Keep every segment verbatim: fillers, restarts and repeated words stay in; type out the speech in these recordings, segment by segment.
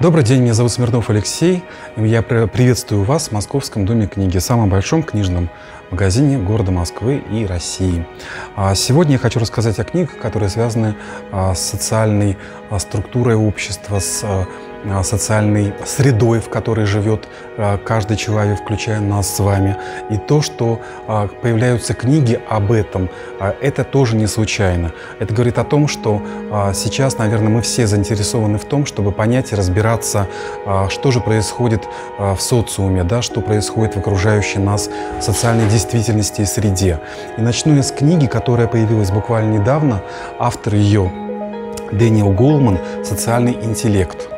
Добрый день, меня зовут Смирнов Алексей. Я приветствую вас в Московском доме книги, самом большом книжном магазине города Москвы и России. Сегодня я хочу рассказать о книгах, которые связаны с социальной структурой общества, с социальной средой, в которой живет каждый человек, включая нас с вами. И то, что появляются книги об этом, это тоже не случайно. Это говорит о том, что сейчас, наверное, мы все заинтересованы в том, чтобы понять и разбираться, что же происходит в социуме, да, что происходит в окружающей нас социальной действительности и среде. И начну я с книги, которая появилась буквально недавно. Автор ее Дэниел Голман «Социальный интеллект».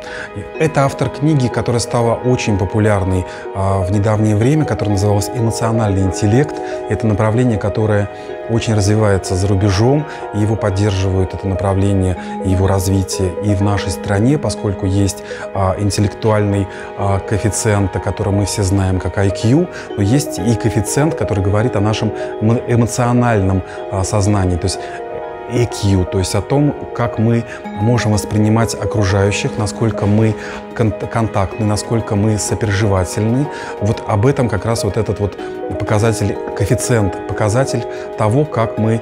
Это автор книги, которая стала очень популярной в недавнее время, которая называлась «Эмоциональный интеллект». Это направление, которое очень развивается за рубежом, и его поддерживают это направление, его развитие и в нашей стране, поскольку есть интеллектуальный коэффициент, о котором мы все знаем как ай кью, но есть и коэффициент, который говорит о нашем эмоциональном сознании, то есть и кью, то есть о том, как мы можем воспринимать окружающих, насколько мы контактны, насколько мы сопереживательны. Вот об этом как раз вот этот вот показатель, коэффициент, показатель того, как мы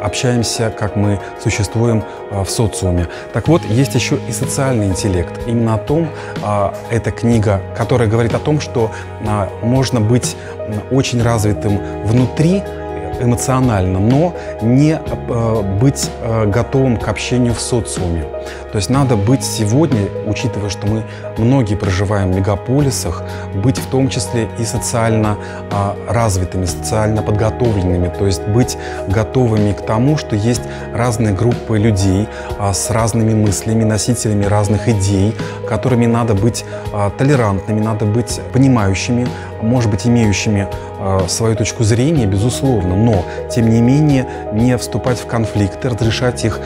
общаемся, как мы существуем в социуме. Так вот, есть еще и социальный интеллект. Именно о том, эта книга, которая говорит о том, что можно быть очень развитым внутри, эмоционально, но не э, быть э, готовым к общению в социуме. То есть надо быть сегодня, учитывая, что мы многие проживаем в мегаполисах, быть в том числе и социально э, развитыми, социально подготовленными, то есть быть готовыми к тому, что есть разные группы людей э, с разными мыслями, носителями разных идей, которыми надо быть э, толерантными, надо быть понимающими, может быть, имеющими свою точку зрения, безусловно, но, тем не менее, не вступать в конфликты, разрешать их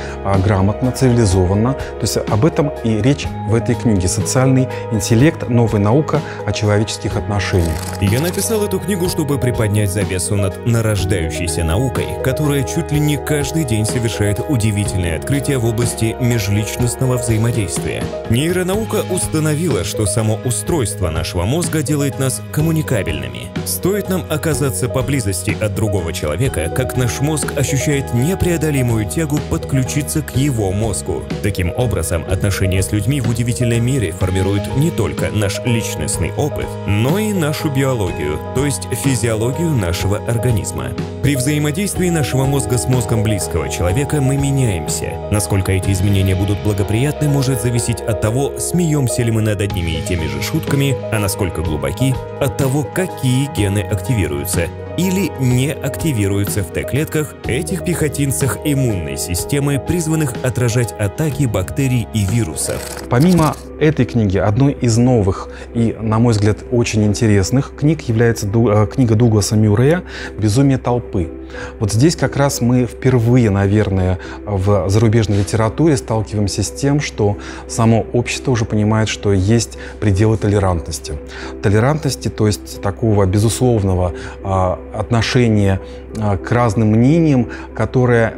грамотно, цивилизованно. То есть об этом и речь в этой книге. «Социальный интеллект. Новая наука о человеческих отношениях». Я написал эту книгу, чтобы приподнять завесу над нарождающейся наукой, которая чуть ли не каждый день совершает удивительные открытия в области межличностного взаимодействия. Нейронаука установила, что само устройство нашего мозга делает нас коммуникабельными. Стоит нам оказаться поблизости от другого человека, как наш мозг ощущает непреодолимую тягу подключиться к его мозгу. Таким образом, отношения с людьми в удивительной мере формируют не только наш личностный опыт, но и нашу биологию, то есть физиологию нашего организма. При взаимодействии нашего мозга с мозгом близкого человека мы меняемся. Насколько эти изменения будут благоприятны, может зависеть от того, смеемся ли мы над одними и теми же шутками, а насколько глубоки, от того, какие гены активируются. активируются или не активируются в Т-клетках, этих пехотинцах иммунной системы, призванных отражать атаки бактерий и вирусов. Помимо этой книги, одной из новых и, на мой взгляд, очень интересных книг является книга Дугласа Мюррея «Безумие толпы». Вот здесь как раз мы впервые, наверное, в зарубежной литературе сталкиваемся с тем, что само общество уже понимает, что есть пределы толерантности. Толерантности, то есть такого безусловного отношения к разным мнениям, которые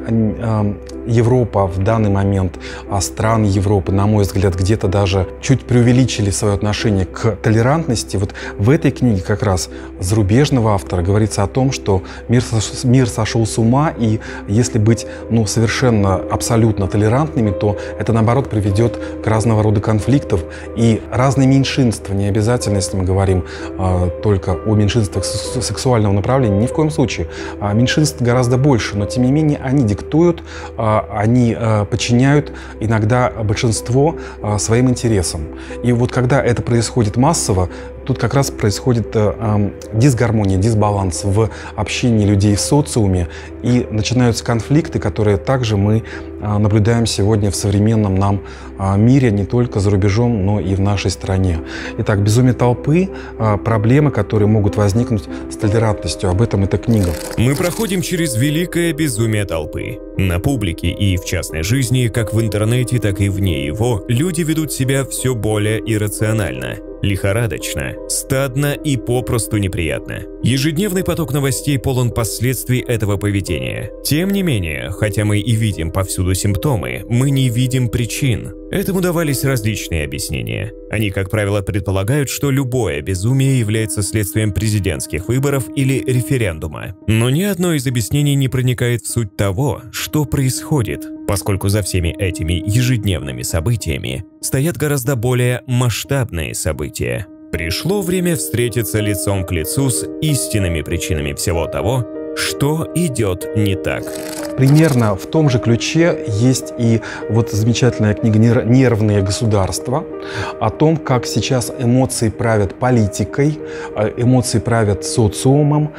Европа в данный момент, а страны Европы, на мой взгляд, где-то даже чуть преувеличили свое отношение к толерантности. Вот в этой книге как раз зарубежного автора говорится о том, что мир мир Мир сошел с ума, и если быть ну, совершенно абсолютно толерантными, то это, наоборот, приведет к разного рода конфликтам и разные меньшинства. Не обязательно, если мы говорим э, только о меньшинствах сексуального направления, ни в коем случае. А меньшинств гораздо больше, но, тем не менее, они диктуют, э, они э, подчиняют иногда большинство э, своим интересам. И вот когда это происходит массово, тут как раз происходит э, э, дисгармония, дисбаланс в общении людей в социуме, и начинаются конфликты, которые также мы э, наблюдаем сегодня в современном нам э, мире, не только за рубежом, но и в нашей стране. Итак, «Безумие толпы», э, проблемы, которые могут возникнуть с толерантностью. Об этом эта книга. Мы проходим через великое безумие толпы. На публике и в частной жизни, как в интернете, так и вне его, люди ведут себя все более иррационально. Лихорадочно, стадно и попросту неприятно. Ежедневный поток новостей полон последствий этого поведения. Тем не менее, хотя мы и видим повсюду симптомы, мы не видим причин. Этому давались различные объяснения. Они, как правило, предполагают, что любое безумие является следствием президентских выборов или референдума. Но ни одно из объяснений не проникает в суть того, что происходит, поскольку за всеми этими ежедневными событиями стоят гораздо более масштабные события. Пришло время встретиться лицом к лицу с истинными причинами всего того, что идет не так. Примерно в том же ключе есть и вот замечательная книга «Нервные государства» о том, как сейчас эмоции правят политикой, эмоции правят социумом,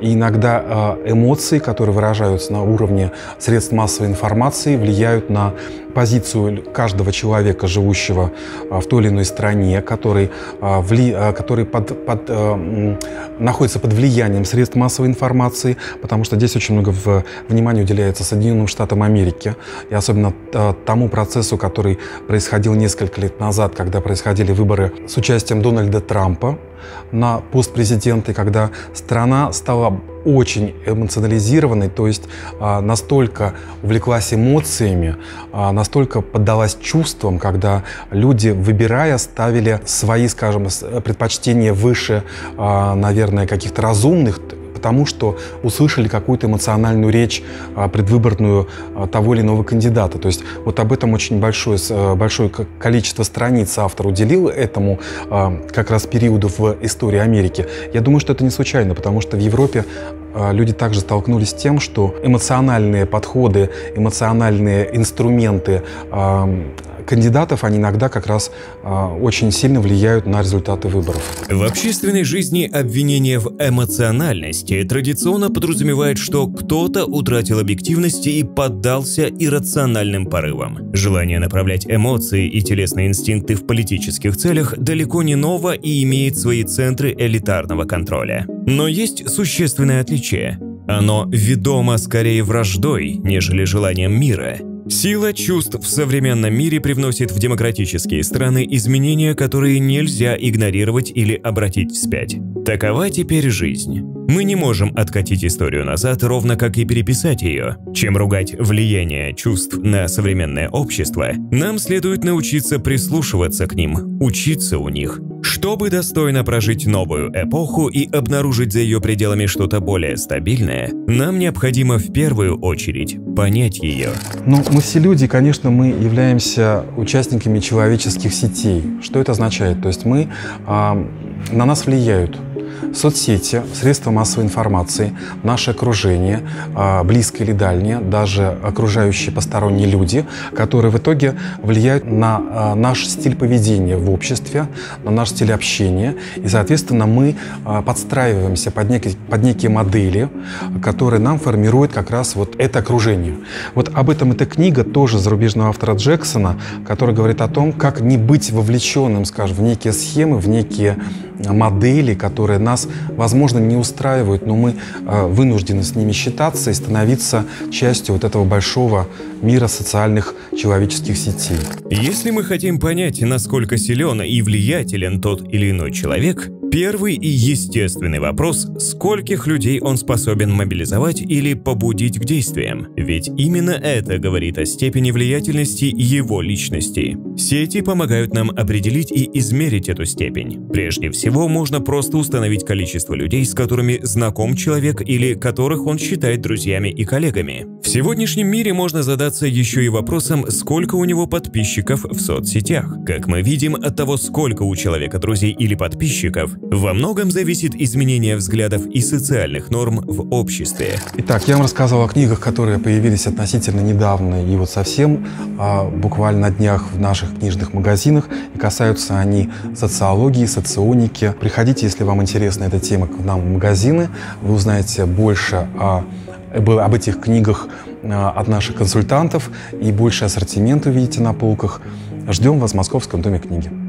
и иногда эмоции, которые выражаются на уровне средств массовой информации, влияют на позицию каждого человека, живущего в той или иной стране, который, который под, под, находится под влиянием средств массовой информации, потому что здесь очень много внимания уделяется Соединенным Штатам Америки, и особенно тому процессу, который происходил несколько лет назад, когда происходили выборы с участием Дональда Трампа на пост президента, когда страна стала очень эмоционализированной, то есть а, настолько увлеклась эмоциями, а, настолько поддалась чувствам, когда люди, выбирая, ставили свои, скажем, предпочтения выше, а, наверное, каких-то разумных, потому что услышали какую-то эмоциональную речь а, предвыборную а, того или иного кандидата. То есть вот об этом очень большое, большое количество страниц автор уделил этому а, как раз периоду в истории Америки. Я думаю, что это не случайно, потому что в Европе люди также столкнулись с тем, что эмоциональные подходы, эмоциональные инструменты э, кандидатов, они иногда как раз э, очень сильно влияют на результаты выборов. В общественной жизни обвинение в эмоциональности традиционно подразумевает, что кто-то утратил объективность и поддался иррациональным порывам. Желание направлять эмоции и телесные инстинкты в политических целях далеко не ново и имеет свои центры элитарного контроля. Но есть существенное отличие. Оно ведомо скорее враждой, нежели желанием мира. Сила чувств в современном мире привносит в демократические страны изменения, которые нельзя игнорировать или обратить вспять. Такова теперь жизнь. Мы не можем откатить историю назад, ровно как и переписать ее. Чем ругать влияние чувств на современное общество, нам следует научиться прислушиваться к ним, учиться у них, чтобы достойно прожить новую эпоху и обнаружить за ее пределами что-то более стабильное, нам необходимо в первую очередь понять ее. Но мы все люди, конечно, мы являемся участниками человеческих сетей. Что это означает? То есть мы, а, на нас влияют соцсети, средства массовой информации, наше окружение, близкое или дальнее, даже окружающие посторонние люди, которые в итоге влияют на наш стиль поведения в обществе, на наш стиль общения. И, соответственно, мы подстраиваемся под некие, под некие модели, которые нам формируют как раз вот это окружение. Вот об этом эта книга тоже зарубежного автора Джексона, который говорит о том, как не быть вовлеченным, скажем, в некие схемы, в некие модели, которые нас, возможно, не устраивают, но мы э, вынуждены с ними считаться и становиться частью вот этого большого мира социальных человеческих сетей. Если мы хотим понять, насколько силен и влиятелен тот или иной человек, первый и естественный вопрос – скольких людей он способен мобилизовать или побудить к действиям? Ведь именно это говорит о степени влиятельности его личности. Сети помогают нам определить и измерить эту степень. Прежде всего, можно просто установить количество людей, с которыми знаком человек или которых он считает друзьями и коллегами. В сегодняшнем мире можно задаться еще и вопросом, сколько у него подписчиков в соцсетях. Как мы видим, от того, сколько у человека друзей или подписчиков, во многом зависит изменение взглядов и социальных норм в обществе. Итак, я вам рассказал о книгах, которые появились относительно недавно и вот совсем а, буквально на днях в наших книжных магазинах. И касаются они социологии, соционики. Приходите, если вам интересна эта тема, к нам в магазины. Вы узнаете больше о, об этих книгах от наших консультантов и больше ассортимент увидите на полках. Ждем вас в Московском доме книги.